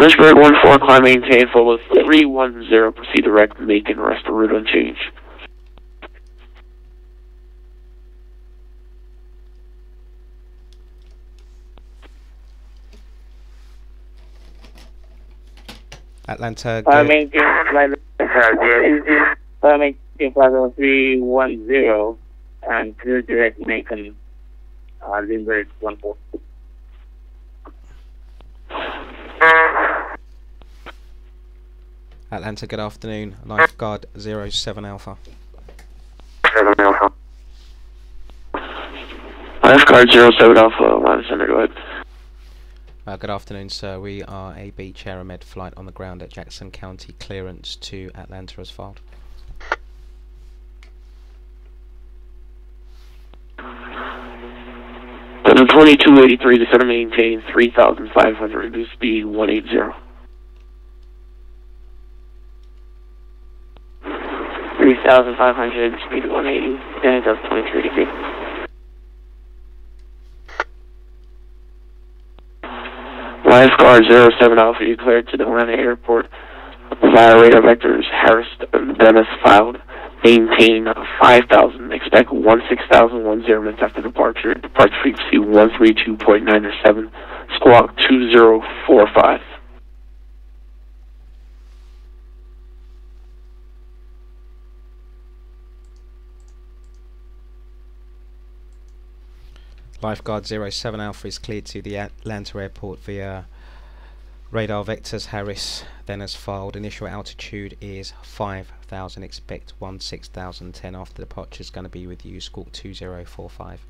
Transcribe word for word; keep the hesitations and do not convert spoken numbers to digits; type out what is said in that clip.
Lindbergh one four, climb maintain, follow three one zero, proceed direct, Macon, rest the route unchanged. Atlanta, go. Uh, maintain, flight, uh, maintain, follow three one zero, and clear direct, Macon, uh, Lindbergh one four. Atlanta, good afternoon. Lifeguard zero seven Alpha. seven Alpha. Lifeguard zero seven Alpha, line center, go ahead. Uh, good afternoon, sir. We are a beach aeromed flight on the ground at Jackson County. Clearance to Atlanta as filed. twenty-two eighty-three, descend and maintain three thousand five hundred, reduce speed one eighty. three thousand five hundred, speed one eighty, stands up twenty-two eighty-three. Lifeguard zero seven Alpha, declared to the Atlanta airport. Fire radar vectors, Harris and Dennis filed. Maintain five thousand, expect one six thousand ten minutes after departure. Depart frequency one three two point nine seven, squawk two zero four five. Lifeguard zero seven Alpha is cleared to the Atlanta airport via radar vectors Harris, then as filed. Initial altitude is five thousand, expect one six thousand ten after departure. Is going to be with you, squawk two zero four five.